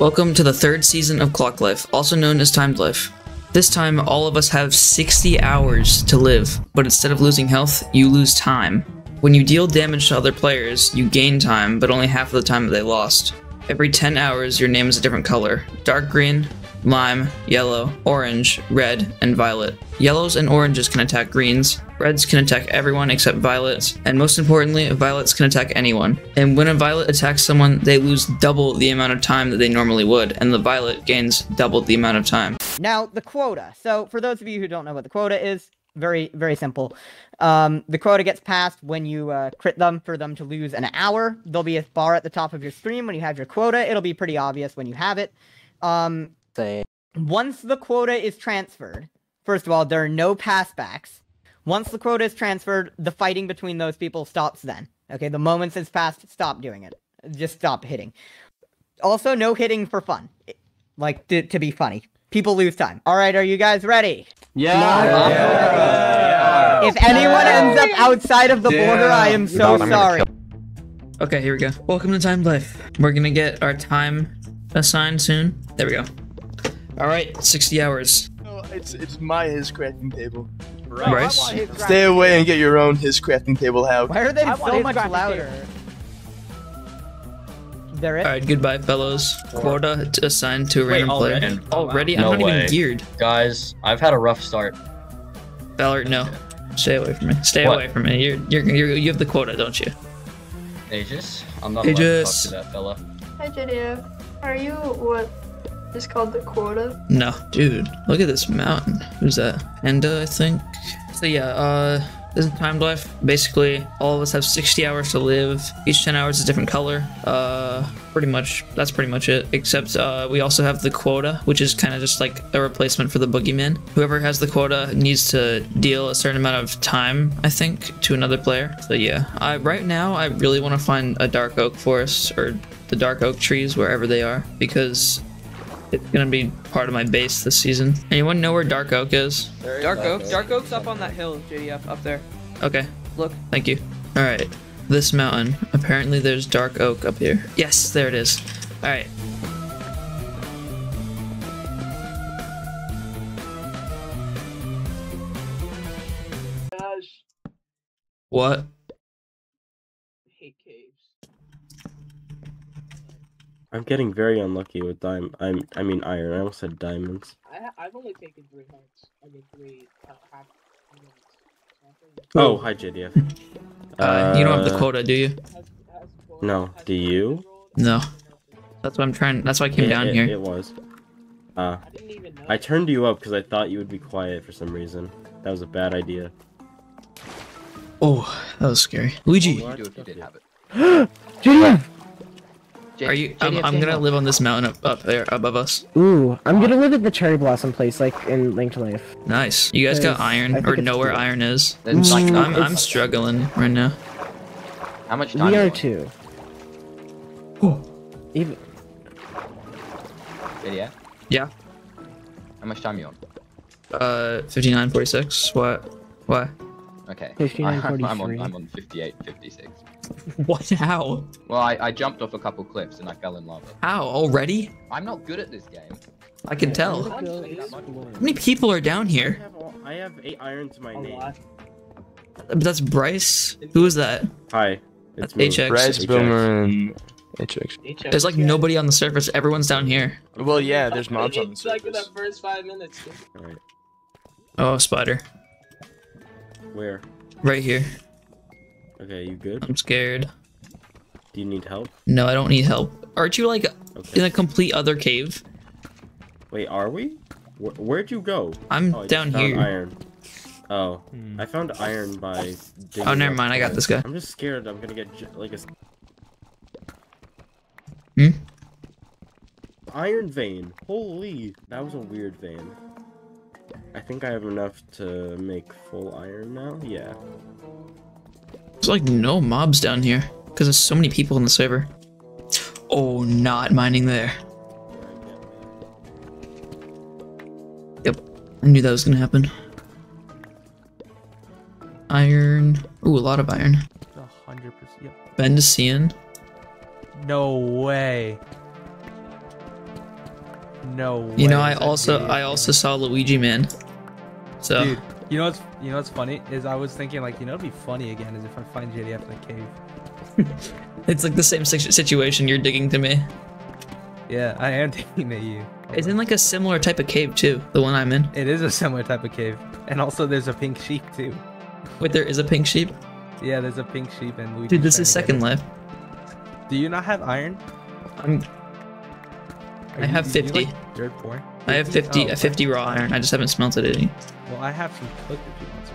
Welcome to the third season of Clock Life, also known as Timed Life. This time, all of us have 60 hours to live, but instead of losing health, you lose time. When you deal damage to other players, you gain time, but only half of the time that they lost. Every 10 hours, your name is a different color: dark green, lime, yellow, orange, red, and violet. Yellows and oranges can attack greens, reds can attack everyone except violets, and most importantly, violets can attack anyone. And when a violet attacks someone, they lose double the amount of time that they normally would, and the violet gains double the amount of time. Now, the quota. So, for those of you who don't know what the quota is, very, very simple. The quota gets passed when you crit them for them to lose an hour. There'll be a bar at the top of your stream when you have your quota. It'll be pretty obvious when you have it. Once the quota is transferred, first of all, there are no passbacks. Once the quota is transferred, the fighting between those people stops then. Okay, the moment since passed, stop doing it. Just stop hitting. Also, no hitting for fun. Like, to be funny. People lose time. All right, are you guys ready? Yeah. If anyone ends up outside of the border, I am so sorry. Okay, here we go. Welcome to Timed Life. We're gonna get our time assigned soon. There we go. All right, 60 hours. Oh, it's my his crafting table. Right. Stay away and get your own his crafting table out. Why are they so much louder? All right, goodbye, fellows. Quota assigned to a random player. Already? I'm not even geared. Guys, I've had a rough start. Valor, no. Stay away from me. Stay away from me. You have the quota, don't you? Aegis? I'm not allowed to talk to that fella. Hi, JDF. Are you what is called the quota? No. Dude, look at this mountain. Who's that? Panda, I think? So yeah, this is Timed Life. Basically, all of us have 60 hours to live. Each 10 hours is a different color. Pretty much, that's pretty much it. Except we also have the quota, which is kind of just like a replacement for the boogeyman. Whoever has the quota needs to deal a certain amount of time, I think, to another player. So yeah, right now I really want to find a dark oak forest or the dark oak trees wherever they are because it's gonna be part of my base this season. Anyone know where dark oak is? Dark oak's up on that hill, JDF, up there. Okay. Look. Thank you. All right. This mountain. Apparently, there's dark oak up here. Yes, there it is. All right. Gosh. What? I hate caves. I'm getting very unlucky with iron. I almost said diamonds. I've only taken 3 hearts. I mean, 3 half. Oh, hi, JDF. You don't have the quota, do you? No. Do you? No. That's what I'm trying. That's why I came down here. It was. I turned you up because I thought you would be quiet for some reason. That was a bad idea. Oh, that was scary. Luigi. JDF. Are you? I'm gonna live on this mountain up there above us. Ooh, I'm gonna live at the cherry blossom place, like in Link to Life. Nice. You guys got iron, or know where iron is? Like, I'm struggling right now. How much time? We are too. Oh. Even. Yeah. Yeah. How much time you on? 59:46. What? Why? Okay. 59:43. I'm on 58:56. What? How? Well, I jumped off a couple cliffs and I fell in lava. How? Already? I'm not good at this game. I can tell. How many people are down here? I have 8 iron to my name. That's Brice. Who is that? Hi. It's HX. Brice, Boomer, and HX. There's like nobody on the surface. Everyone's down here. Well, yeah, there's mobs on the surface. It's like in the first 5 minutes. All right. Oh, spider. Where? Right here. Okay, you good? I'm scared. Do you need help? No, I don't need help. Aren't you like in a complete other cave? Wait, are we? Where'd you go? I'm down here. Iron. Oh, I found iron by. Oh, never mind. I got this guy. I'm just scared. I'm gonna get like a. Iron vein. Holy, that was a weird vein. I think I have enough to make full iron now. Yeah. There's like no mobs down here because there's so many people in the server. Oh, not mining there. Yep, I knew that was gonna happen. Iron. Ooh, a lot of iron. 100%. Yep. Bendician. No way. No way. You know, I also saw Luigi Man. So dude, you know what's funny is I was thinking, like, you know, it'd be funny again is if I find JDF in a cave. It's like the same situation. You're digging to me. Yeah, I am digging at you. It's in like a similar type of cave too, the one I'm in. It is a similar type of cave, and also there's a pink sheep too. Wait, there is a pink sheep? Yeah, there's a pink sheep and Luigi. Dude, this is Second Life. Do you not have iron? I have 50. Dirt poor. I have 50. 50 raw iron. I just haven't smelted any. Well, I have some cooked if you want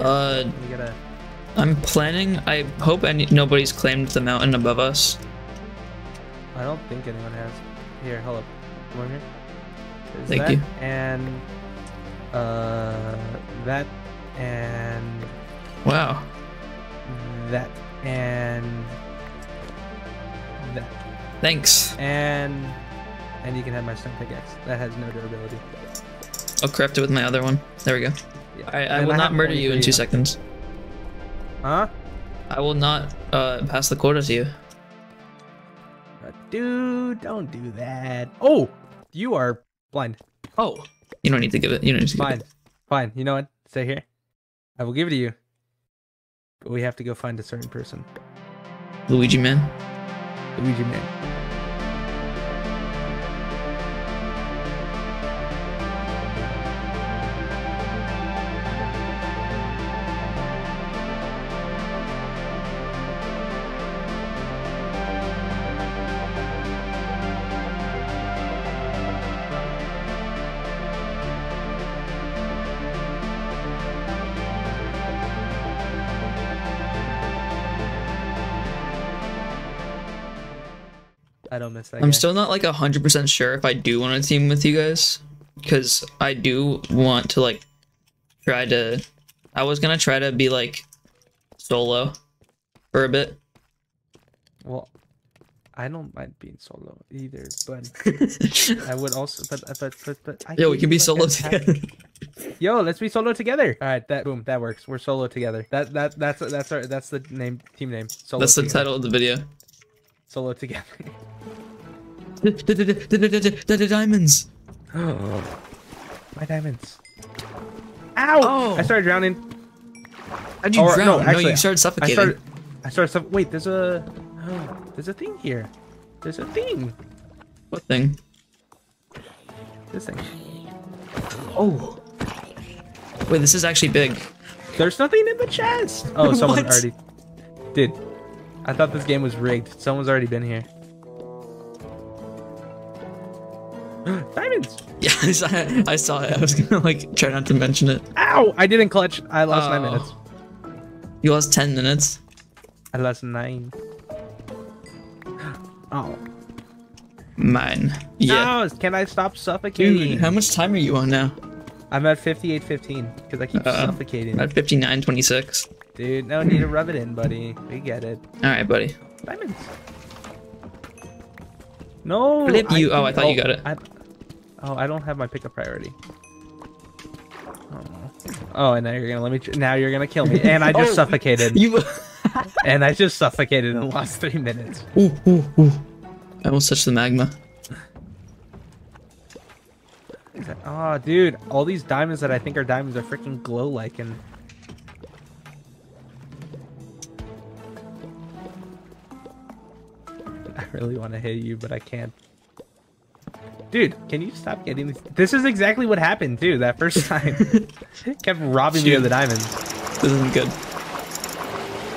some cooked. Sure. I'm planning. I hope nobody's claimed the mountain above us. I don't think anyone has. Here, hello. Come over here. There's Thank that you. And that and wow. That and that. Thanks. And you can have my stone pickaxe. That has no durability. I'll craft it with my other one. There we go. Yeah. I will not murder you in 2 seconds. Huh? I will not pass the quota to you. Dude, don't do that. Oh, you are blind. Oh, you don't need to give it. You don't need to give it. Fine. You know what? Stay here. I will give it to you. But we have to go find a certain person. Luigi Man. Luigi Man. I don't miss that I'm guy. Still not like 100% sure if I do want to team with you guys, because I do want to like try to. I was gonna try to be like solo for a bit. Well, I don't mind being solo either, but I would also. But I yeah, we can be like solo together. Yo, let's be solo together. All right, that boom, that works. We're solo together. That's the name, team name. Solo. That's together. The title of the video. Solo together. The diamonds. Oh, my diamonds. Ow! Oh. I started drowning. How'd you drown? No, actually, you started suffocating. I started Wait, there's a thing here. There's a thing. What thing? This thing. Oh. Wait, this is actually big. There's nothing in the chest. Oh, someone already. Dude, I thought this game was rigged. Someone's already been here. Diamonds! Yeah, I saw it. I was gonna like try not to mention it. Ow! I didn't clutch. I lost 9 minutes. You lost 10 minutes. I lost 9. Oh. Mine. Yeah. No, can I stop suffocating? Dude, how much time are you on now? I'm at 58:15 because I keep suffocating. I'm at 59:26. Dude, no need to rub it in, buddy. We get it. All right, buddy. Diamonds. No. Flip you. I thought you got it. I don't have my pickup priority. Oh, and now you're gonna now you're gonna kill me, and I just suffocated. You. And I just suffocated and lost 3 minutes. Ooh. I almost touched the magma. Oh, dude! All these diamonds that I think are diamonds are freaking glow-like and. I really want to hit you, but I can't. Dude, can you stop getting these? This is exactly what happened, too, that first time. Kept robbing me of the diamonds. This isn't good.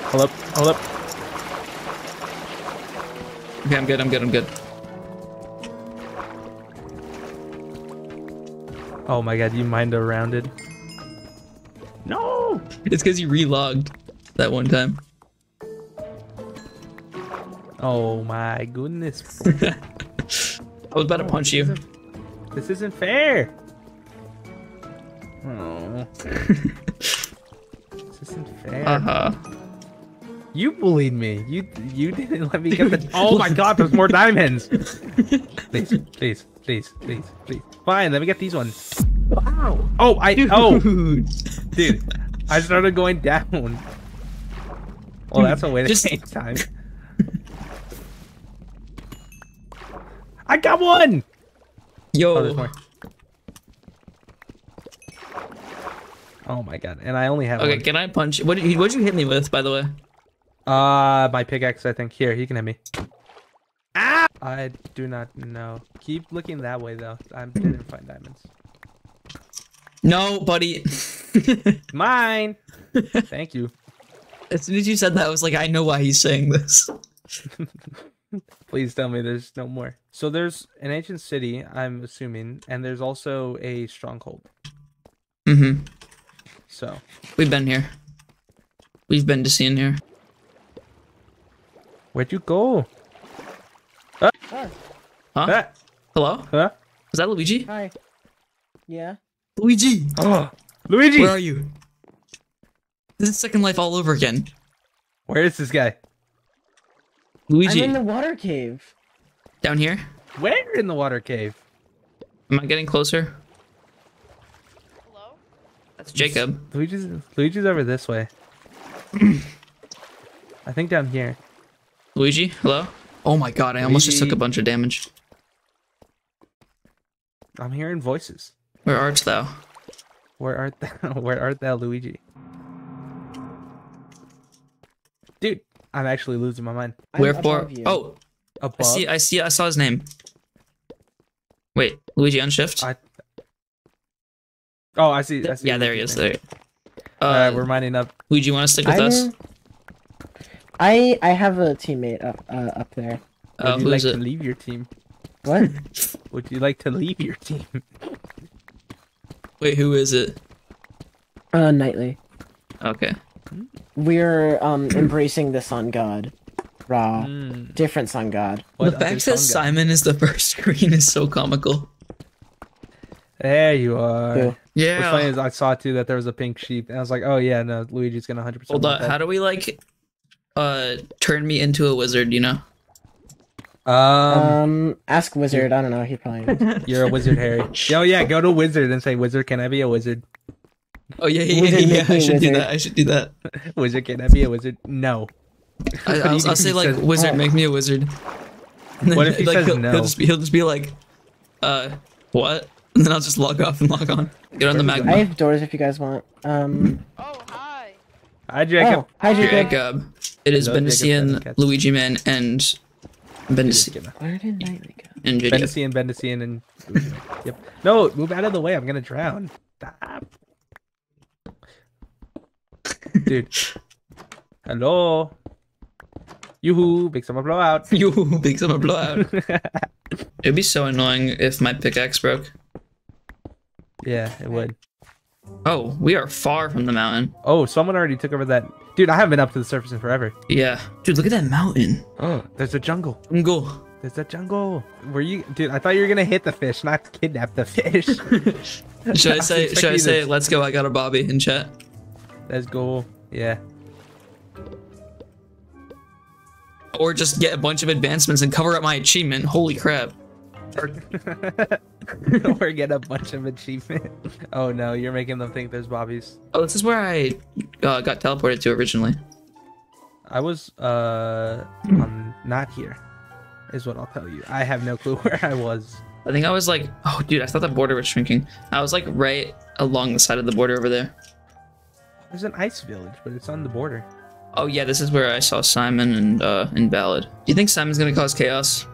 Hold up. Okay, I'm good. Oh my god, you mind rounded? No! It's because you relogged that one time. Oh my goodness. I was about to punch you. This isn't fair. Oh. This isn't fair. You bullied me. You didn't let me get the. Oh my god, there's more diamonds. Please. Fine, let me get these ones. Wow. Oh, dude, I started going down. Well, that's a way to save time. I got one! Yo. Oh, oh my god, and I only have one. Okay, can I punch? What'd you hit me with, by the way? My pickaxe, I think. Here, he can hit me. Ah! I do not know. Keep looking that way, though. I didn't find diamonds. No, buddy. Mine! Thank you. As soon as you said that, I was like, I know why he's saying this. Please tell me there's no more. So there's an ancient city, I'm assuming, and there's also a stronghold. Mm-hmm. So. We've been here. We've been to seeing here. Where'd you go? Huh? Hello? Huh? Is that Luigi? Hi. Yeah. Luigi! Oh, Luigi! Where are you? This is Second Life all over again. Where is this guy? Luigi. I'm in the water cave. Down here? Where in the water cave? Am I getting closer? Hello? That's Jacob. Luigi's over this way. I think down here. Luigi, hello? Oh my god, I almost just took a bunch of damage. I'm hearing voices. Where art thou? Where art thou? Where art thou, Luigi? Dude, I'm actually losing my mind. Wherefore? Oh, above? I saw his name. Wait, Luigi on shift? Oh, I see. I see. Yeah, there he is. There. We're mining up. Luigi, you want to stick with us? I have a teammate up there. Would you like to leave your team? What? Would you like to leave your team? Wait, who is it? Knightley. Okay. We're embracing the sun god. Ra. Mm. Different sun god. What the fact that Simon is the first screen is so comical. There you are. Cool. Yeah. What's funny is I saw too that there was a pink sheep, and I was like, oh yeah, no, Luigi's gonna 100%. Hold on, how do we like turn me into a wizard, you know? Ask wizard. I don't know. He probably knows. You're a wizard, Harry. Oh yeah, go to wizard and say, wizard, can I be a wizard? Oh yeah, yeah. I should do that. Wizard, can I be a wizard? No. I'll say like, wizard, make me a wizard. Then, what if he says no? He'll just be like, what? And then I'll just log off and log on. Get on the magma. I have doors if you guys want. Oh hi. Hi Jacob. Oh, hi Jacob. It has been seeing Luigi Man and. Where did Knightley go? And Bendician, and yep. No, move out of the way. I'm gonna drown. Stop, dude. Hello. Yoo-hoo, big summer blowout. Yoo-hoo, big summer blowout. It'd be so annoying if my pickaxe broke. Yeah, it would. Oh, we are far from the mountain. Oh, someone already took over that. Dude, I haven't been up to the surface in forever. Yeah. Dude, look at that mountain. Oh, there's a jungle. Jungle. There's a jungle. Were you... Dude, I thought you were going to hit the fish, not kidnap the fish. should I say, let's go, I got a Bobby in chat? Let's go. Yeah. Or just get a bunch of advancements and cover up my achievement. Holy crap. Or get a bunch of achievement. Oh no, you're making them think there's bobbies. Oh, this is where I got teleported to originally. I was not here, is what I'll tell you. I have no clue where I was. I think I was like, oh dude, I thought the border was shrinking. I was like right along the side of the border over there. There's an ice village, but it's on the border. Oh yeah, this is where I saw Simon and Ballad. Do you think Simon's gonna cause chaos?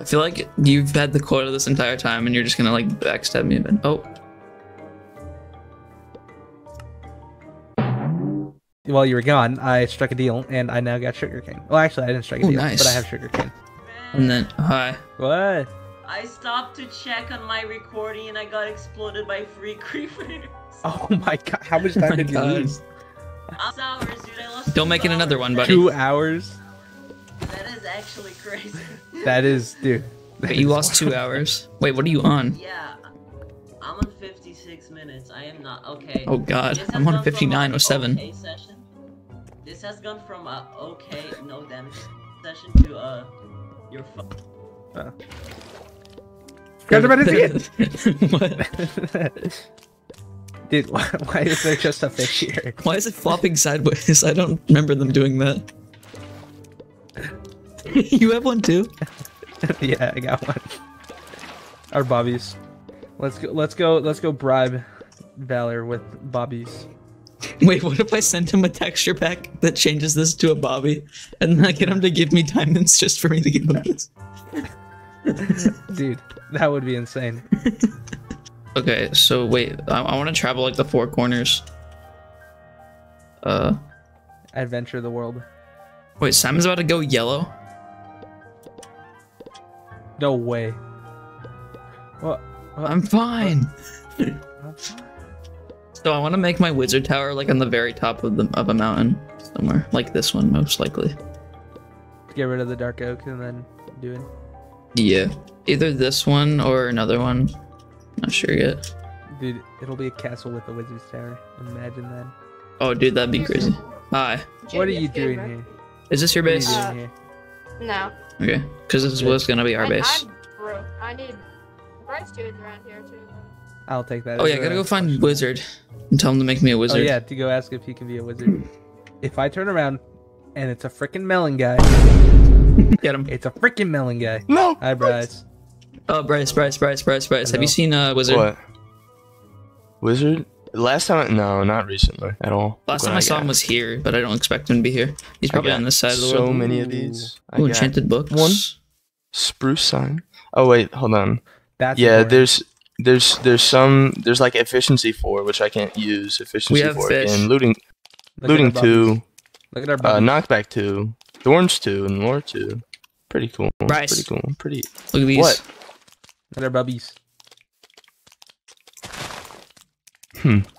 I feel like you've had the quota this entire time and you're just gonna like backstab me a bit. Oh. While you were gone, I struck a deal and I now got sugar cane. Well, actually, I didn't strike a deal, nice. But I have sugar cane. And then, hi. What? I stopped to check on my recording and I got exploded by free creepers. Oh my god, how much time did you lose? 2 hours, dude. I lost. Don't make it another one, buddy. 2 hours? That is actually crazy. That is, dude. Wait, you lost 2 hours. Wait, what are you on? Yeah, I'm on 56 minutes. I am not okay. Oh god, I'm on 59:07. Okay session. This has gone from a okay no damage session to your phone. Guys, about to see it. What? Dude, why is there just a fish here? Why is it flopping sideways? I don't remember them doing that. You have one too? Yeah, I got one. Our bobbies. Let's go bribe Valor with bobbies. Wait, what if I send him a texture pack that changes this to a bobby, and then I get him to give me diamonds just for me to give him this? Dude, that would be insane. Okay, so wait, I want to travel like the four corners. Adventure the world. Wait, Simon's about to go yellow? No way. What? I'm fine. So I want to make my wizard tower like on the very top of a mountain somewhere, like this one most likely. Get rid of the dark oak and then do it. Yeah, either this one or another one. Not sure yet. Dude, it'll be a castle with a wizard's tower. Imagine that. Oh, dude, that'd be crazy. Hi. What are you doing here? Is this your base? No. Okay, because this was gonna be our base. I'm broke. I need brice2 around here too. I'll take that. Oh yeah, I gotta go find wizard and tell him to make me a wizard. Oh yeah, to go ask if he can be a wizard. If I turn around and it's a freaking melon guy. Get him. It's a freaking melon guy. No! Hi, Brice. Oh, Brice. Have you seen wizard? What? Wizard? Last time? No, not recently at all. Last time I saw him was here, but I don't expect him to be here. He's probably on this side of the world. So many of these. Ooh, enchanted books. One. Spruce sign. Oh wait, hold on. That's yeah, there's like efficiency 4, which I can't use. Efficiency 4 and looting 2. Look at our knockback 2. Thorns 2 and lore 2. Pretty cool. Brice. Pretty cool. Pretty. Look at these. What? Look at our bubbies.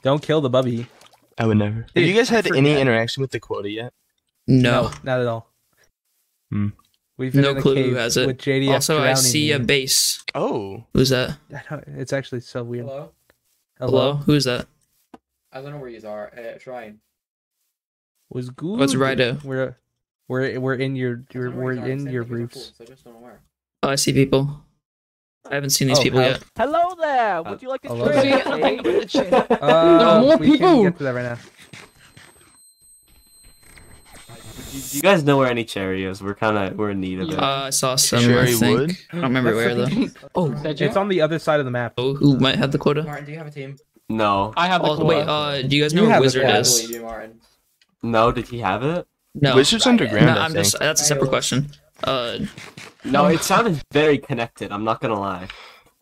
Don't kill the bubby. I would never. Dude, have you guys had any interaction with the quota yet? No. Not at all. We've been in the clue who has it. With JDF also, I see a base. Oh. Who's that? It's actually so weird. Hello? Hello? Who's that? I don't know where you are. Trying. Was good. What's Rido? We're in your roofs. So just don't know where. Oh, I see people. I haven't seen these people yet. Hello there. Would you like to trade? We can get to that right now. Do you guys know where any cherry is? We're in need of it. I saw some. Cherry wood. I don't remember where though. Oh, it's on the other side of the map. Oh, who might have the quota? Martin, do you have a team? No. I have the quota. Wait, do you guys know where wizard is? No, did he have it? No. Wizard's underground. No, that's a separate question. No, it sounded very connected. I'm not gonna lie.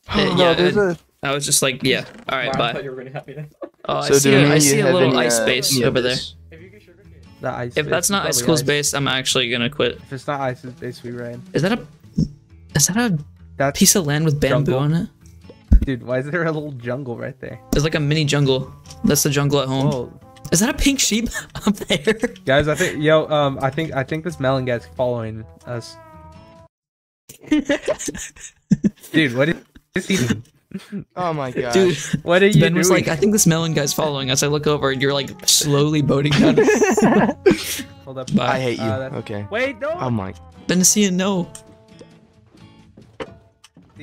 I was just like, yeah. All right, bye. I thought you were really happy then. I see a little ice base over there. If that's not Ice Cool's base, I'm actually gonna quit. If it's not Ice's base, we ran. Is that a piece of land with bamboo on it? Dude, why is there a little jungle right there? There's like a mini jungle. That's the jungle at home. Whoa. Is that a pink sheep up there? Guys, I think I think this melon guy's following us. Dude, what is he doing? Oh my god. Dude, what are you doing? Ben was like, I think this melon guy's following us. I look over and you're like slowly boating down. Hold up. Bye. I hate you. Okay. Wait, no. Oh my. Benicia, no.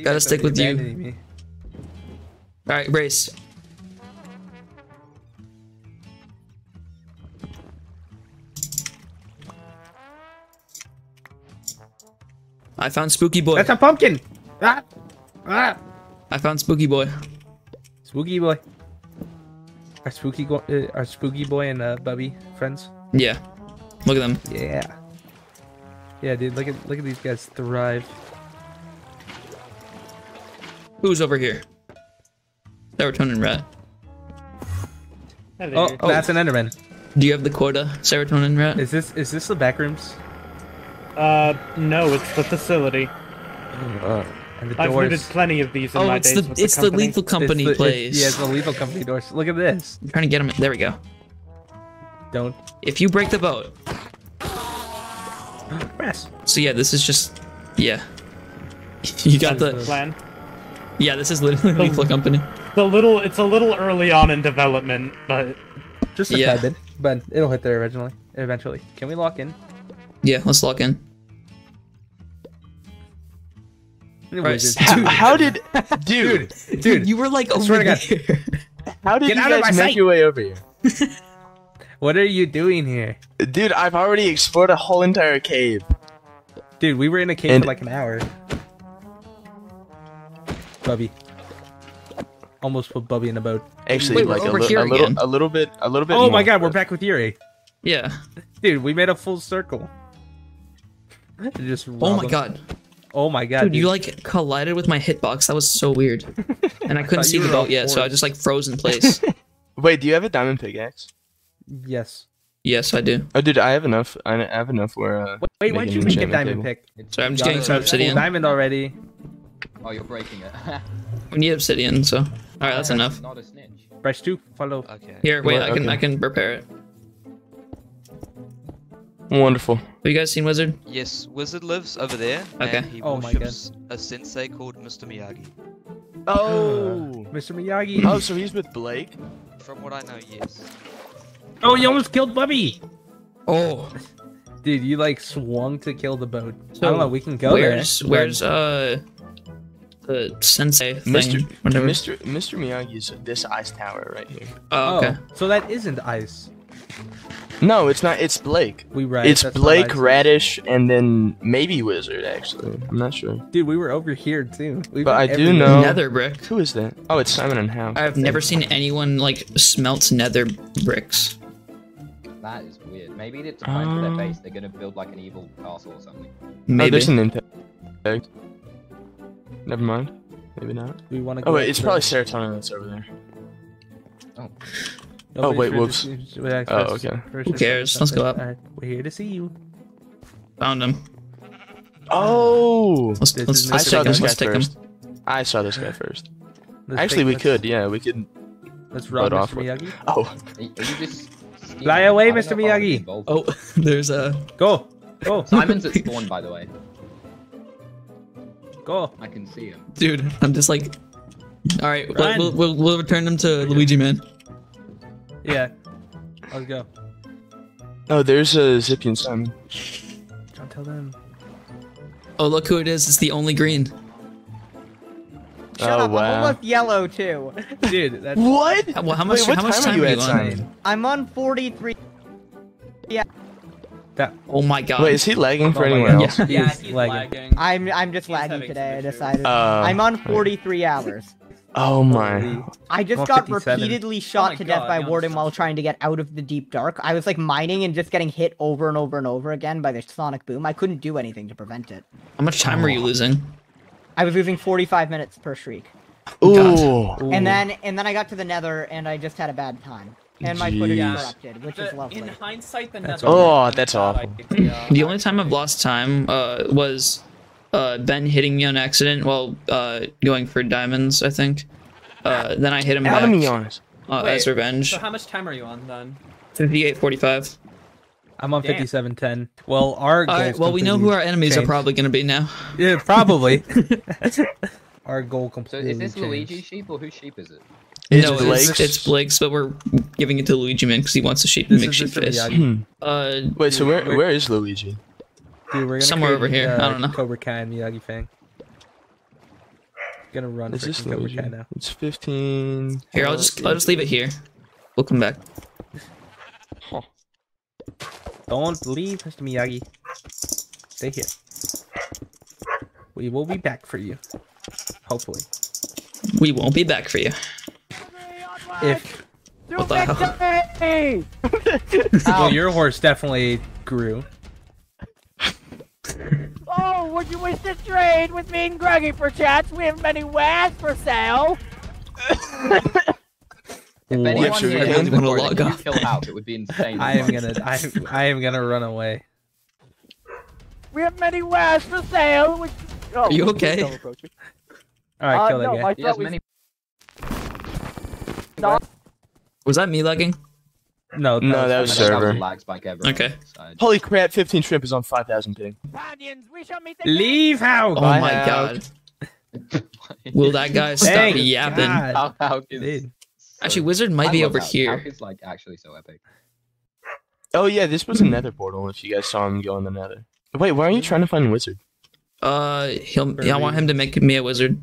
Gotta stick with you. Alright, Brice. I found Spooky Boy. That's a pumpkin! Ah! Ah! I found Spooky Boy. Spooky Boy. Are Spooky Boy and Bubby friends? Yeah. Look at them. Yeah. Yeah, dude. Look at these guys thrive. Who's over here? SerotoninRat. Oh, that's an Enderman. Do you have the quota, SerotoninRat? Is this the back rooms? No, it's the facility. And the I've looted plenty of these in my days. Oh, it's the lethal company place. Yeah, it's the lethal company doors. Look at this. I'm trying to get him. There we go. Don't. If you break the boat. Press. So yeah, this is just. Yeah. You got the plan. Yeah, this is literally the lethal company. It's a little early on in development, but. Just a tad bit, but it'll hit there eventually. Can we lock in? Yeah, let's log in. Right. Dude, you were like over here. How did you guys make your way over here? What are you doing here? Dude, I've already explored a whole entire cave. Dude, we were in a cave for like an hour. Bubby. Almost put Bubby in a boat. Actually, wait, like a little bit. Oh my god, we're back with Yuri. Yeah. Dude, we made a full circle. Just oh my god. Oh my god. Dude, you like collided with my hitbox. That was so weird. And I couldn't see the boat yet, so I just like froze in place. Wait, do you have a diamond pickaxe? Yes. Yes, I do. Oh, dude, I have enough. I have enough where. Wait, why don't you make a diamond pick? So I'm just getting some obsidian. Diamond already. Oh, you're breaking it. We need obsidian, so. All right, that's enough. Not a snitch. brice2, follow. Okay. Here, wait, I can repair it. Wonderful. Have you guys seen Wizard? Yes, Wizard lives over there. Okay. And he worships a sensei called Mr. Miyagi. Oh, Mr. Miyagi. Oh, so he's with Blake? From what I know, yes. Oh, you almost killed Bubby! Oh. Dude, you like swung to kill the boat. So I don't know, we can go there. Where's, the sensei thing? Mr. Miyagi's this ice tower right here. Oh, okay. Oh, so that isn't ice. No, it's not. It's Blake. It's Blake, Radish, and then maybe Wizard, actually. I'm not sure. Dude, we were over here, too. But I do know... Nether brick. Who is that? Oh, it's Simon and Howe. I've never seen anyone, like, smelt nether bricks. That is weird. Maybe to find for their base, they're going to build, like, an evil castle or something. Maybe. Oh, there's an impact. Never mind. Maybe not. We want to. Oh, wait, it's probably Serotonin that's over there. Oh. Nobody's whoops. Oh, okay. Who cares? Let's go up. Right. We're here to see you. Found him. Oh! I saw this guy first. Actually, we could. Yeah, we could. Let's run off Mr. Miyagi. Oh. Are you just fly away, Mr. Miyagi. Oh, there's a... Go. Go. Simon's at spawn, by the way. Go. I can see him. Dude, I'm just like... Alright, we'll return him to Luigi, man. Yeah, let's go. Oh, there's a Zippy and Simon. Don't tell them. Oh, look who it is. It's the only green. Shut up, wow. I'm almost yellow, too. Dude, that's... What? How much time are you on? I'm on 43. Yeah. Oh my god. Wait, is he lagging for anyone else? Yeah, he's lagging. I'm just lagging today, I decided. I'm on 43 hours. Oh my. I just got 57. Repeatedly shot to death by Warden while trying to get out of the deep dark. I was like mining and just getting hit over and over and over again by the sonic boom. I couldn't do anything to prevent it. How much time were you losing? I was losing 45 minutes per shriek. Ooh. And then I got to the nether and I just had a bad time. And my footage corrupted, which is lovely. In hindsight, the nether... Oh, that's awful. The only time I've lost time was... Ben hitting me on accident while going for diamonds, I think. Then I hit him back. As revenge. So how much time are you on then? 58:45. I'm on 57:10. Well, our well, we know who our enemies are probably going to be now. Yeah, probably. Our goal completely. So is this Luigi's sheep or whose sheep is it? No, it's Blake's, but we're giving it to Luigi man because he wants a sheep to make sheep face. Wait, so where is Luigi? Dude, we're somewhere over here. I don't know. Cobra Kai and Miyagi Fang. Gonna run for Cobra Kai now. It's 15. Here, I'll just leave it here. We'll come back. Huh. Don't leave, Mr. Miyagi. Stay here. We will be back for you. Hopefully. We won't be back for you. If. What the hell? Well, your horse definitely grew. Oh, would you wish to trade with me and Greggy for chats? We have many wares for sale. If anyone is going to log off, it would be insane. I am gonna run away. We have many wares for sale. Which... Oh, are you okay? All right, kill that guy. Yes, many... Was that me lagging? No, that was server. Okay. Holy crap, 15 Shrimp is on 5,000 ping. Leave how? Oh my god. Will that guy stop yapping? How is... Actually, Wizard might be over here. How is, like, actually so epic. Oh yeah, this was a nether portal if you guys saw him go in the nether. Wait, why are you trying to find Wizard? I want him to make me a wizard.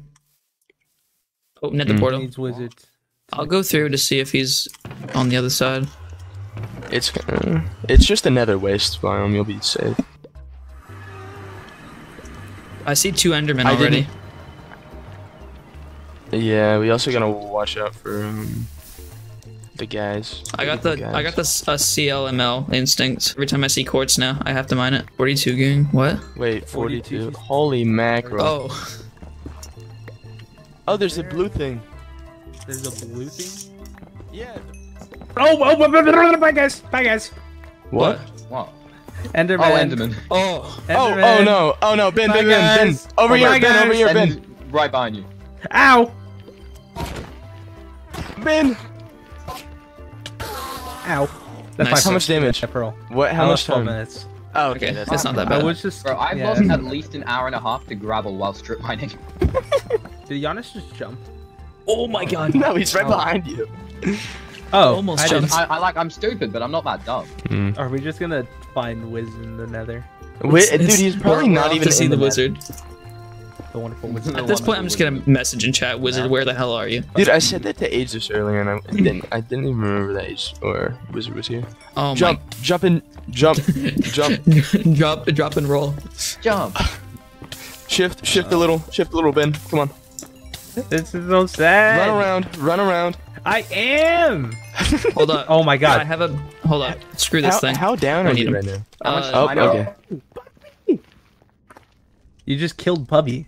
Oh, nether portal. Needs wizards. I'll go through to see if he's on the other side. It's just another waste biome. You'll be safe. I see two Endermen already. Yeah, we also gotta watch out for the guys. I got the CLML instinct. Every time I see quartz now, I have to mine it. 42 goon. What? Wait, 42. Holy mackerel. Oh. Oh, there's a blue thing. There's a blue thing? Yeah. Oh, oh, bye guys. Bye guys. What? What? Enderman. Oh, Enderman. Oh. Enderman. Oh, oh no. Oh no, Ben. Over here, Ben, over here, Ben. Right behind you. Ow! Ben! Ow. That's nice. How much damage? Pearl. What? How much time? 12 minutes. Oh, okay. That's not that bad. I was just... Bro, I've lost at least an hour and a half to gravel while strip mining. Did Giannis just jump? Oh my god. No, he's right behind you. Oh, almost jumped. I'm stupid, but I'm not that dumb. Mm. Are we just gonna find Wiz in the nether? Dude, he's probably not even in the wizard. The wonderful wizard. At this point, I'm just gonna message in chat, Wizard, where the hell are you? Dude, I said that to Aegis earlier, and I didn't even remember that Aegis or Wizard was here. Oh jump, my. Jump and jump, jump, drop and roll, jump. Shift a little, Ben. Come on. This is so sad. Run around. I am. Hold up. Oh my god. I have a. Hold up. Screw this thing. How down are you right now? Okay. You just killed Pubby.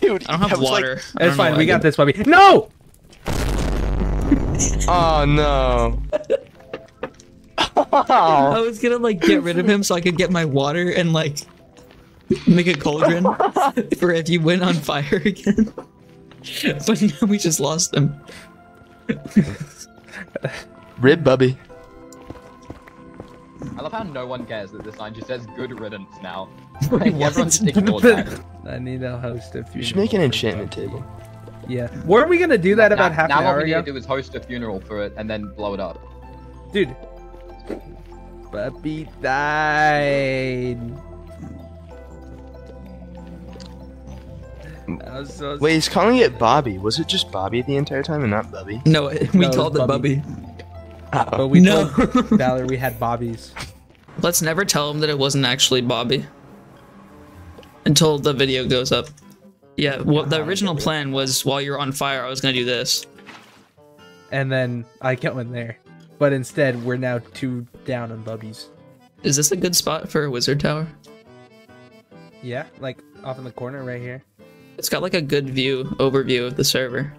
Dude, I don't have water. It's fine. We got this, Pubby. No. Oh no. I was gonna like get rid of him so I could get my water and like make a cauldron for if you went on fire again. But now we just lost him. Rib Bubby. I love how no one cares that this sign just says good riddance now. Like, everyone's ignored that. I need a host a funeral. You should make an enchantment table. Yeah. Weren't we gonna do that about half an hour ago? Now what we need to do is host a funeral for it and then blow it up. Dude. Bubby died. So wait, he's calling it Bobby. Was it just Bobby the entire time and not Bubby? No, we called it Bubby. But we told Valor we had Bobbies. Let's never tell him that it wasn't actually Bobby. Until the video goes up. Yeah, well, the original plan was while you're on fire, I was going to do this. And then I go in there. But instead, we're now two down on Bubbies. Is this a good spot for a wizard tower? Yeah, like off in the corner right here. It's got like a good overview of the server.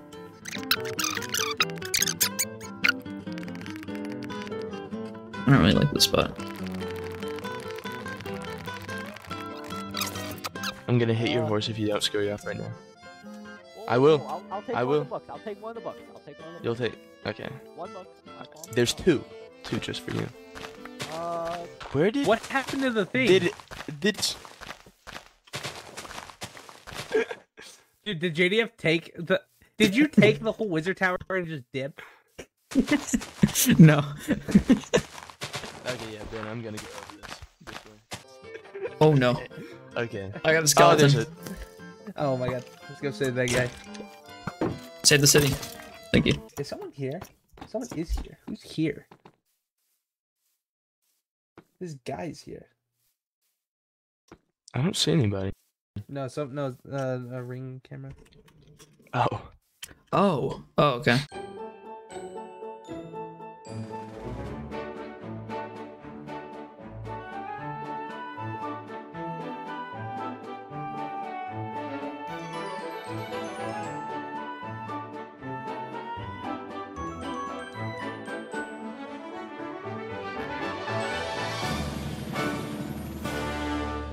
I don't really like this spot. I'm gonna hit your horse if you don't scurry off right now. I will. I'll take one of the bucks. You'll take. Okay. $1. There's two. Two just for you. Where did? What happened to the thing? Did Dude, did JDF take the... Did you take the whole wizard tower and just dip? No. Okay, yeah, Ben, I'm gonna go over this way. Oh, no. Okay. I got a skeleton. Oh, my god. Let's go save that guy. Save the city. Thank you. Is someone here? Someone is here. Who's here? This guy's here. I don't see anybody. No, a ring camera. Oh. Oh. Oh, okay.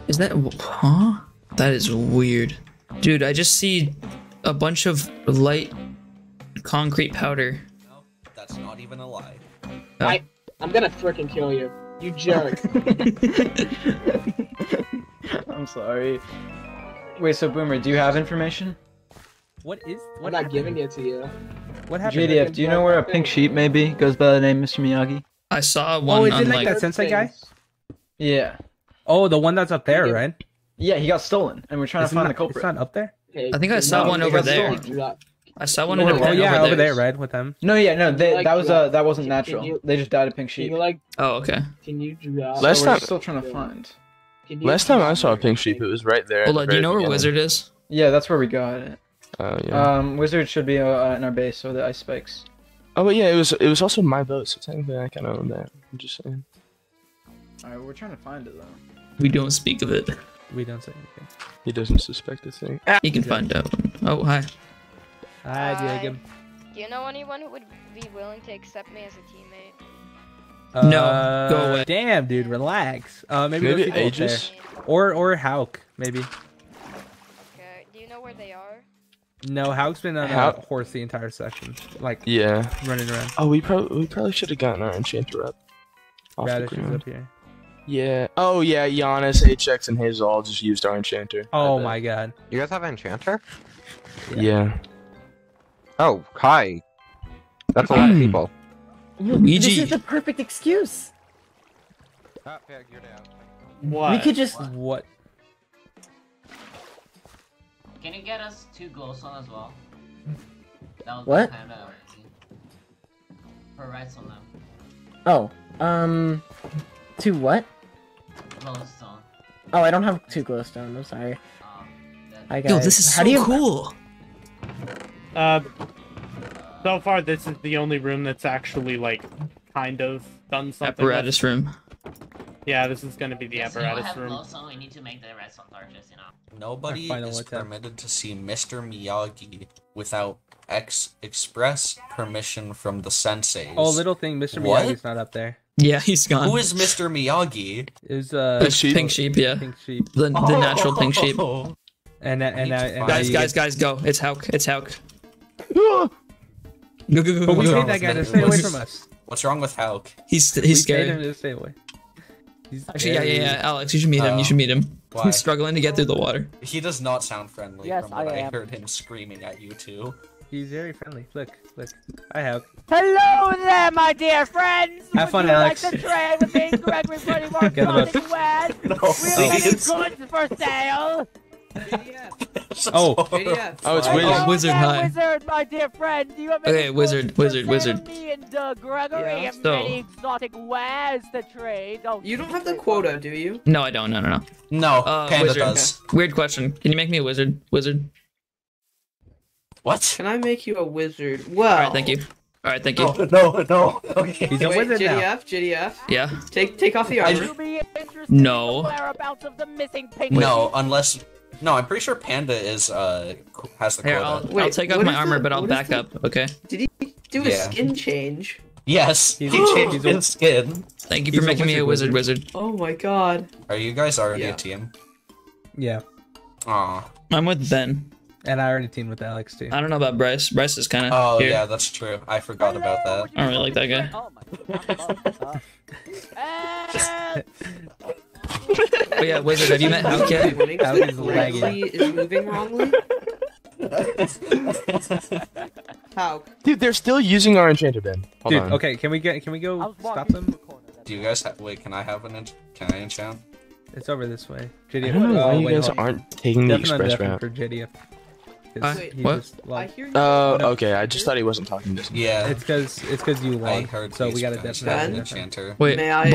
Is that... Huh? That is weird. Dude, I just see a bunch of light concrete powder. No, that's not even a lie. Oh. I'm gonna frickin' kill you. You jerk. I'm sorry. Wait, so Boomer, do you have information? What is... What I'm not giving it to you. What happened? JDF, do you know where a pink sheep may be? Goes by the name Mr. Miyagi? I saw one. Oh, is it like that Sensei guy? Yeah. Oh, the one that's up there, right? Yeah, he got stolen, and we're trying to find the culprit. It's not up there? I think I saw one over there. I saw one over there. Oh yeah, over there, right? With them? No, yeah, no, that wasn't natural. They just died of pink sheep. Oh, okay. Last time, we're still trying to find. Last time I saw a pink sheep, it was right there. Hold on, do you know where Wizard is? Yeah, that's where we got it. Yeah. Wizard should be in our base with the ice spikes. Oh, but yeah, it was also my boat, so technically I kind of own that. I'm just saying. All right, we're trying to find it though. We don't speak of it. We don't say anything. He doesn't suspect a thing. He can find out. Oh, hi. Hi, Jacob. Do you know anyone who would be willing to accept me as a teammate? No, go away. Damn, dude, relax. Maybe Aegis or Hauk, maybe. Okay. Do you know where they are? No, Hauk's been on a horse the entire session. Like, yeah, running around. Oh, we probably should have gotten our enchanter up. Radish is up here. Yeah. Oh yeah, Giannis, HX, and Hazel all just used our enchanter. Oh my god. You guys have an enchanter? Yeah. Oh, hi. That's a lot of people. Luigi. This is the perfect excuse. What? We could just what? Can you get us 2 ghosts on as well? That was what? Kind of for rights on them. Oh, 2 what? Glowstone. Oh, I don't have 2 glowstone. I'm sorry. Hi guys. Yo, this is so cool. So far, this is the only room that's actually, like, kind of done something. Apparatus room. Yeah, this is going to be the apparatus room. Also, we need to make the redstone torches, you know. Nobody is permitted to see Mr. Miyagi without express permission from the senseis. Oh, little thing, Mr. Miyagi's not up there. Yeah, he's gone. Who is Mr. Miyagi? Is pink sheep, yeah. Pink sheep. The natural pink sheep. And guys, go. It's Hauk. It's Hauk. But we made that guy to stay away from us. What's wrong with Hauk? He's scary. We made him to stay away. Actually, yeah, Alex, you should meet him. You should meet him. Why? He's struggling to get through the water. He does not sound friendly from what I heard him screaming at you two. He's very friendly. Look. Hi, Hauk. Hello there, my dear friends! Have fun, Alex. Would you like to trade with me, Gregory 41 Clothing West? We're getting goods for sale! JDF. Oh, it's Wizard. Oh, Wizard, hi. Wizard, my dear friend. Do you have any Wizard. Me and Gregory have many exotic wares to trade. Oh, you don't have the quota, do you? No, I don't. No. No, Panda Wizard does. Okay. Weird question. Can you make me a wizard? What? Can I make you a wizard? Well. All right, thank you. No. Okay. He's a wizard now. JDF. Yeah. Take off the armor. No. No, unless. No, I'm pretty sure Panda is has the quota. Wait, I'll take off my armor, but I'll back up. Okay. Did he do a skin change? Yes, he changed his skin. Thank you for making me a wizard. Oh my god. Are you guys already a team? Yeah. Aw. I'm with Ben. And I already teamed with Alex too. I don't know about Brice. Brice is kind of. Oh yeah, that's true. I forgot about that. I don't really like that guy. Oh my god. But yeah, Wizard, have you met Hauk yet? Hauk is lagging. Is moving wrongly? Hauk. Dude, they're still using our enchanter bin. Hold on. Okay, can we go stop them? Do you guys have, wait, can I enchant? It's over this way. JDF, I don't know why you guys aren't taking the express route. For JDF. Okay, I just thought he wasn't talking to me. Yeah. It's because you logged, so we got a definite enchanter. Wait, may I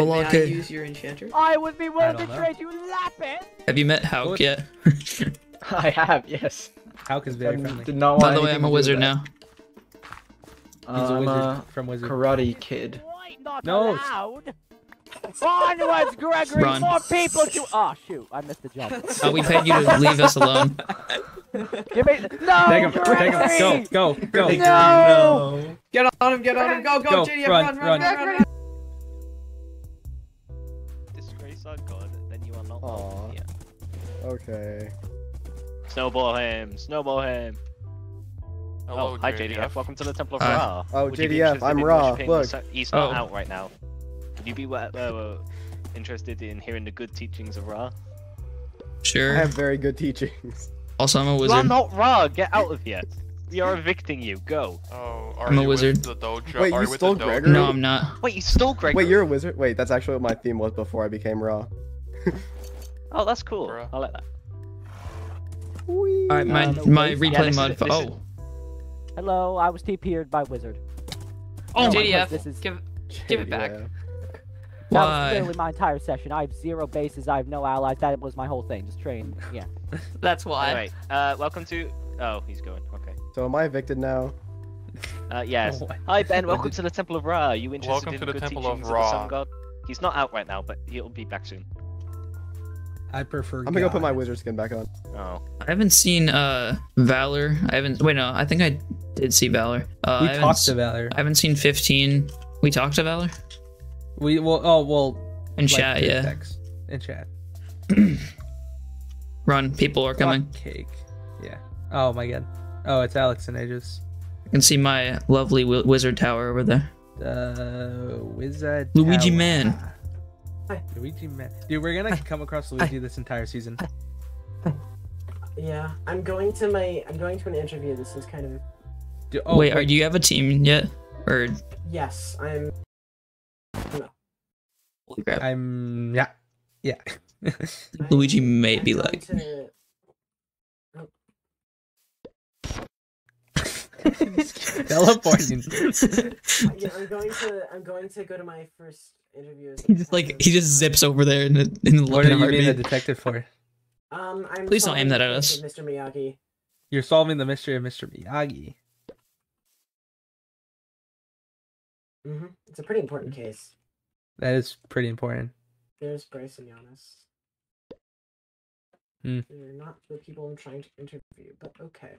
use your enchanter? I would be willing to trade you lapis. Have you met Hauk yet? I have, yes. Hauk is very friendly. By the way, I'm a wizard now. He's a wizard from Wizard. Karate Kid. No. Onwards, Gregory! Run. More people to. Oh shoot! I missed the jump. Oh, we paid you to leave us alone. Give me. No! Take him! Go! No! Get on him! Go! JDF, run! Disgrace our god, then you are not. Aww. Okay. Snowball him! Hello, hi JDF. Welcome to the Temple of Ra. Oh JDF, I'm Ra. Look, he's not out right now. Would you be interested in hearing the good teachings of Ra? Sure. I have very good teachings. Also, I'm a wizard. You are not Ra! Get out of here! We are evicting you. Go. Oh, I'm a wizard. Wait, you stole Gregory? No, I'm not. Wait, you stole Gregory? Wait, you're a wizard? Wait, that's actually what my theme was before I became Ra. Oh, that's cool. Ra. I like that. Alright, my replay mod... Oh. Hello, I was TP'd by wizard. Oh, JDF, give it back. That was literally my entire session. I have 0 bases, I have no allies, that was my whole thing, just train, yeah. That's why. Anyway, welcome to... Oh, he's going, okay. So am I evicted now? Yes. Oh, hi Ben, welcome to the Temple of Ra. Are you interested in good teachings of the Sun God? He's not out right now, but he'll be back soon. I prefer I'm gonna go put my wizard skin back on. Oh. I haven't seen Valor. I haven't... Wait, no, I think I did see Valor. We talked to Valor. I haven't seen 15. We talked to Valor? We will, oh, well, in like chat, yeah. Text. In chat. Run, people are coming. Cake. Yeah. Oh my god. Oh, it's alyxhenay. I can see my lovely wizard tower over there. Wizard. Luigi tower. Man. Hi. Luigi Man. Dude, we're gonna come across Luigi this entire season. Yeah, I'm going to an interview. This is kind of. Dude, oh, wait, do you have a team yet? Or. Yes, I'm. Holy crap. I'm yeah. Luigi may be like. To... Oh. Teleporting. Yeah, I'm going to go to my first interview. He just he just zips over there in the What are you being a detective for? Please don't aim that at us. Mr. Miyagi. You're solving the mystery of Mr. Miyagi. Mm-hmm. It's a pretty important case. That is pretty important. There's Brice and Giannis. Mm. They're not the people I'm trying to interview, but okay.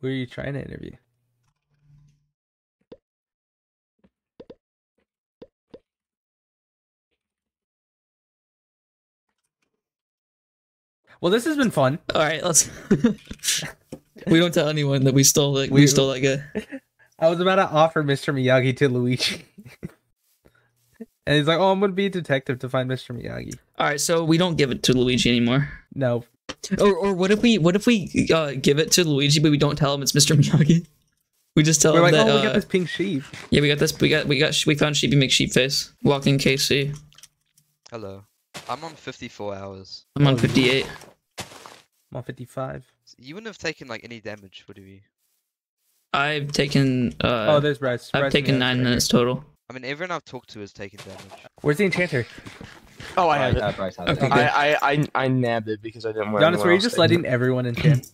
Who are you trying to interview? Well, this has been fun. All right, let's. We don't tell anyone that we stole like we stole like a. I was about to offer Mr. Miyagi to Luigi. And he's like, oh, I'm going to be a detective to find Mr. Miyagi. All right, so we don't give it to Luigi anymore. No. Or what if we give it to Luigi, but we don't tell him it's Mr. Miyagi? We just tell him that... We're like, oh, we got this pink sheep. Yeah, we got this. We found Sheepy McSheepface. WalkingKC. Hello. I'm on 54 hours. I'm on 58. I'm on 55. You wouldn't have taken, like, any damage, would you? I've taken... oh, there's Brice. I've taken 9 minutes total. I mean, everyone I've talked to has taken damage. Where's the enchanter? Oh, I have it. Brice has it. Okay, I nabbed it because I didn't wear it. Giannis, were you just letting everyone enchant?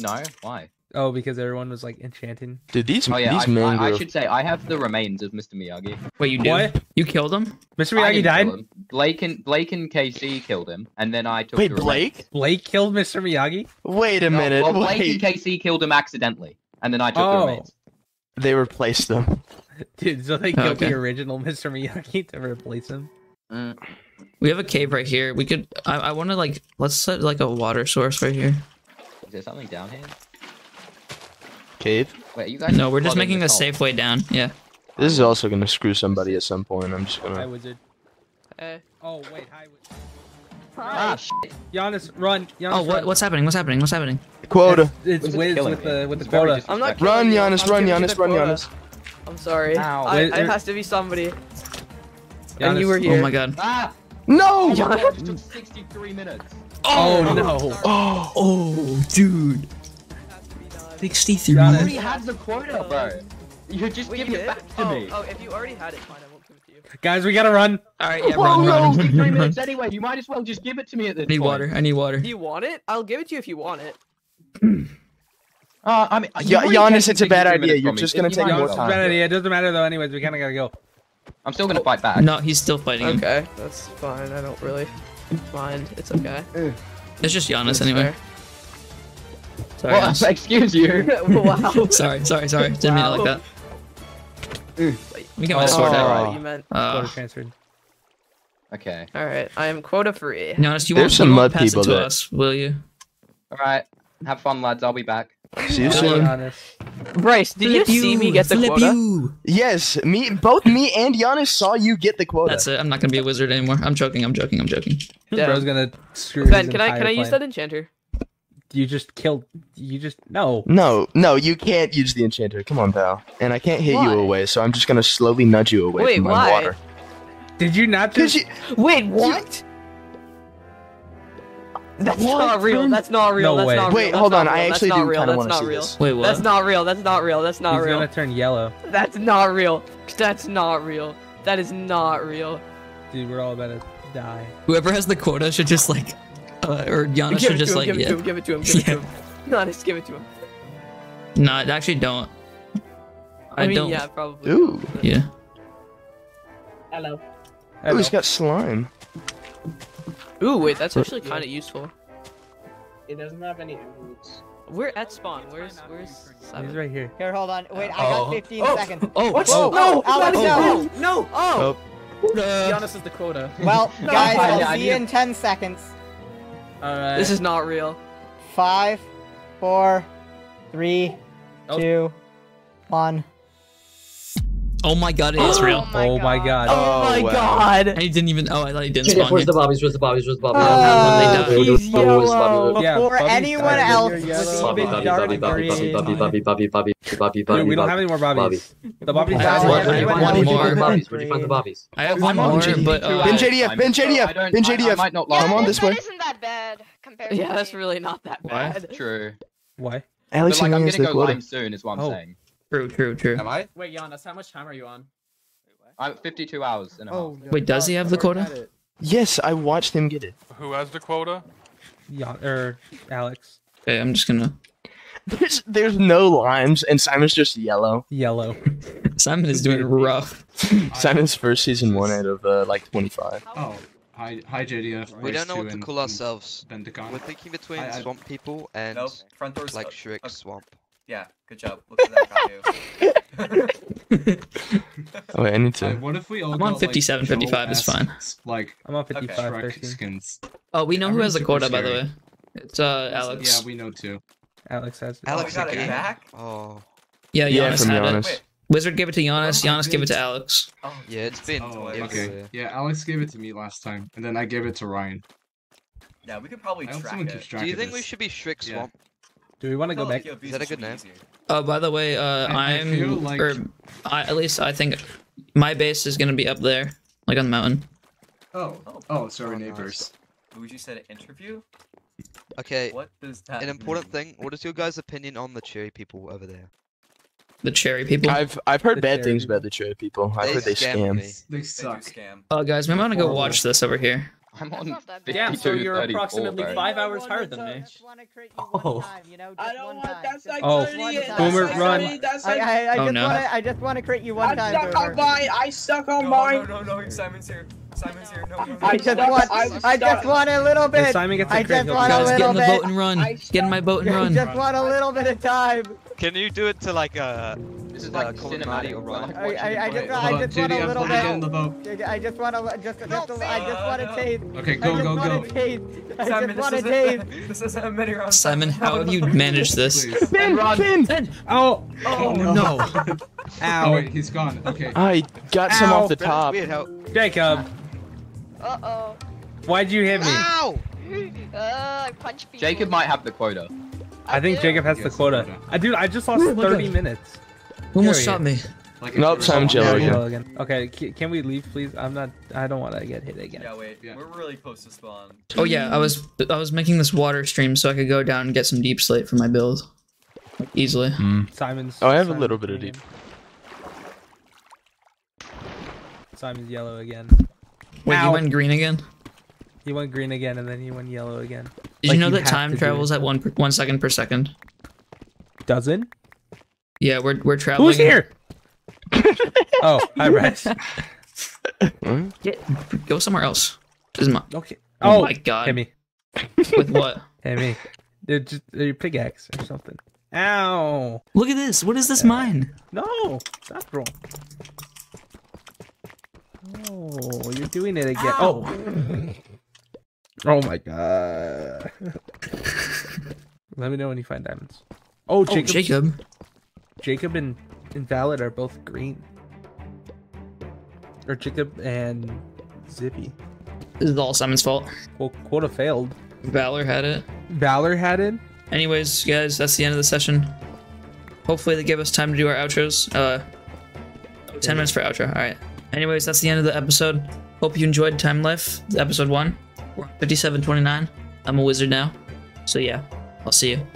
No, why? Oh, because everyone was like enchanting. Dude, these I should say I have the remains of Mr. Miyagi. Wait, you did? What? You killed him? Mr. Miyagi died? Blake and KC killed him, and then I took. Wait, Blake? Blake killed Mr. Miyagi? Wait a minute. Well, Blake and KC killed him accidentally, and then I took the remains. They replaced them. Dude, so they killed the original Mr. Miyagi to replace him. We have a cave right here. We could. I want to like. Let's set like a water source right here. Is there something down here? Cave? Wait, you guys. No, we're just making a safe way down. Yeah. This is also gonna screw somebody at some point. I'm just gonna. Hi, wizard. Oh wait, hi. Ah, shit. Giannis, run! Giannis, oh, what? Run. What's happening? What's happening? What's happening? Quota. It's Wiz with the quota. I'm not killing you. Run, Giannis! I'm sorry. It has to be somebody. Giannis. And you were here. Oh my god. Ah! No! It took 63 minutes. Oh no! Oh, dude. 63. You already had the quota, bro. You're just giving it back to me. Oh, if you already had it, fine. Guys, we gotta run. All right, yeah, run. 3 minutes anyway. You might as well just give it to me at this point. I need water. Do you want it? I'll give it to you if you want it. I mean, Giannis, it's a bad idea. You're just gonna take more time. Bad idea. It doesn't matter though. Anyways, we kinda gotta go. I'm still gonna fight back. No, he's still fighting. Okay, that's fine. I don't really mind. It's okay. It's just Giannis anyway. Sorry. Well, excuse you. Wow. Sorry. Didn't mean it like that. We got my sword out. You meant quota transferred. Okay. All right. I am quota free. Giannis, you won't pass it to us, will you? All right. Have fun, lads. I'll be back. See you soon. Brice, did you see me get the quota? Yes. Both me and Giannis saw you get the quota. That's it. I'm not gonna be a wizard anymore. I'm joking. Yeah. Bro's gonna screw his entire plan. Ben, can I use that enchanter? No, you can't use the enchanter. Come on, pal. And I can't hit you away, so I'm just gonna slowly nudge you away from my water. Did you not just... Wait, what? That's not real. That's not real. That's not real. Wait, hold on. I actually do kind of want to see this. Wait, what? That's not real. That's not real. That's not real. He's gonna turn yellow. That's not real. That's not real. That is not real. Dude, we're all about to die. Whoever has the quota should just like, or Yana should just like, yeah. Give it to him, give it to him, give it to him. No, just give it to him. No, actually don't. I mean, don't. Yeah, probably. Ooh. Yeah. Hello. Oh, he's got slime. Ooh, wait, that's actually kind of useful. It doesn't have any emeralds. We're at spawn. Where's Simon? He's right here. Here, hold on. Wait, I got 15 seconds. Oh, what? Oh, no! Oh, no! Oh! Giannis is the quota. Well, guys, I'll see you in 10 seconds. Alright. This is not real. 5, 4, 3, 2, 1. Oh my god, it is real. Oh my god. Oh my god. I didn't even. Oh, I thought he didn't spawn. Where's the bobbies? Where's the bobbies? Where's the bobbies? He's yellow. Before anyone else was even darting. Bobby. We don't have any more bobbies. The bobbies died. One more. Bobbies. Where'd you find the bobbies? I have one more, but Ben JDF. Come on this way. Isn't that bad compared to? Yeah, that's really not that bad. True. Why? Alex, I'm gonna go lime soon. Is what I'm saying. True. Am I? Wait, Giannis, how much time are you on? I'm 52 hours and a half. Oh, wait, does he have the quota? Yes, I watched him get it. Who has the quota? Alex. Okay, I'm just gonna... There's no limes, and Simon's just yellow. Yellow. Simon is doing rough. Simon's first season 1 out of, like, 25. Oh. Hi, JDF. We don't know what to call ourselves. We're thinking between swamp people and, like, Shrick Swamp. Yeah, good job. Look at that guy. Oh, wait, I need to. What if we all I'm on 57, like, 55 is fine. Like, I'm on 55, okay. Skins. Oh, we know who has a quota, by the way. It's Alex. Yeah, we know too. Alex has it. Alex got it back? Oh. Yeah, Giannis had it. Wait. Wizard gave it to Giannis, Giannis gave it to Alex. Oh, yeah, it's been. Oh, okay. Yeah, Alex gave it to me last time, and then I gave it to Ryan. Yeah, we could probably track it. Do you think we should be Shrick Swamp? Do we want to go back? Is that a good name? Oh, by the way, I'm, like... at least I think my base is gonna be up there, like on the mountain. Oh, sorry, neighbors. Luigi said an interview? Okay, what does that an important mean? Thing, what is your guys' opinion on the cherry people over there? The cherry people? I've heard bad things about the cherry people. I've heard they scam. They suck. Oh, guys, maybe I want to go watch this over here. I'm on. Yeah, so you're approximately 5 hours higher than me. Oh. I don't want. That's like Boomer, run. I just want to crit you one time. I stuck on mine. I stuck on mine. No, Simon's here. Simon's here. No. I just want a little bit. Simon gets a crit. Guys, get in the boat and run. Get in my boat and run. I just want a little bit of time. Can you do it to like a? This is like cinematic or run. I just want a little bit. I just want to taste. Okay, go. This is a mini round. Simon, how have you managed this? Spin! Oh no! Ow! Wait, he's gone. Okay. I got some off the top. Jacob. Uh-oh. Why'd you hit me? Ow! I punched people. Jacob might have the quota. I think Jacob has the quota. Dude, I just lost 30 minutes. Almost shot me. Nope, Simon Jello again. Okay, can we leave, please? I don't want to get hit again. Yeah, wait. Yeah. We're really close to spawn. Oh yeah, I was making this water stream so I could go down and get some deep slate for my build, like, easily. Simon's. Oh, I have a little bit of deep. Simon's yellow again. Wait, you went green again? He went green again, and then he went yellow again. Did you know that time travels at 1 second per second? Doesn't? Yeah, we're traveling. Who's here? Oh, hi, Rex. Go somewhere else. Okay. Oh my god. Hit me. With what? Hit me. Dude, just your pickaxe or something. Ow! Look at this. What is this mine? No, that's wrong. Oh, you're doing it again. Ow. Oh. Oh my god. Let me know when you find diamonds. Oh, Jacob. Jacob and Invalid are both green. Or Jacob and Zippy. This is all Simon's fault. Well, quota failed. Valor had it. Anyways, guys, that's the end of the session. Hopefully they give us time to do our outros. 10 minutes for outro. All right. Anyways, that's the end of the episode. Hope you enjoyed Timed Life, episode 1. We're 5729. I'm a wizard now. So yeah, I'll see you.